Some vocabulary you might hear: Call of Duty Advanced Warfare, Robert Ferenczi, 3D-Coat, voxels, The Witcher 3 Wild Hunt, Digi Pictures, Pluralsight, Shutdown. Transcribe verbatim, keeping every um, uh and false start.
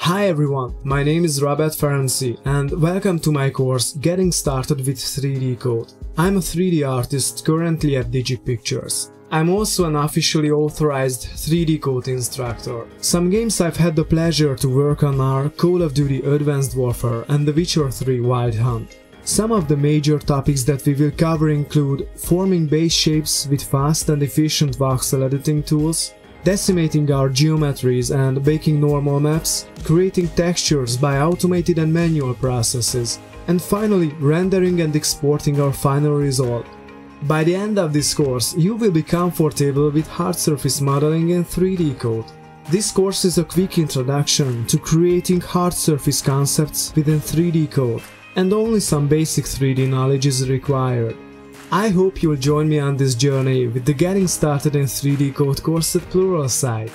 Hi everyone, my name is Robert Ferenczi and welcome to my course Getting Started with three D Coat. I'm a three D artist currently at Digi Pictures. I'm also an officially authorized three D Coat instructor. Some games I've had the pleasure to work on are Call of Duty Advanced Warfare and The Witcher three Wild Hunt. Some of the major topics that we will cover include forming base shapes with fast and efficient voxel editing tools, decimating our geometries and baking normal maps, creating textures by automated and manual processes, and finally rendering and exporting our final result. By the end of this course, you will be comfortable with hard surface modeling in three D Coat. This course is a quick introduction to creating hard surface concepts within three D Coat, and only some basic three D knowledge is required. I hope you'll join me on this journey with the Getting Started in three D Coat course at Pluralsight.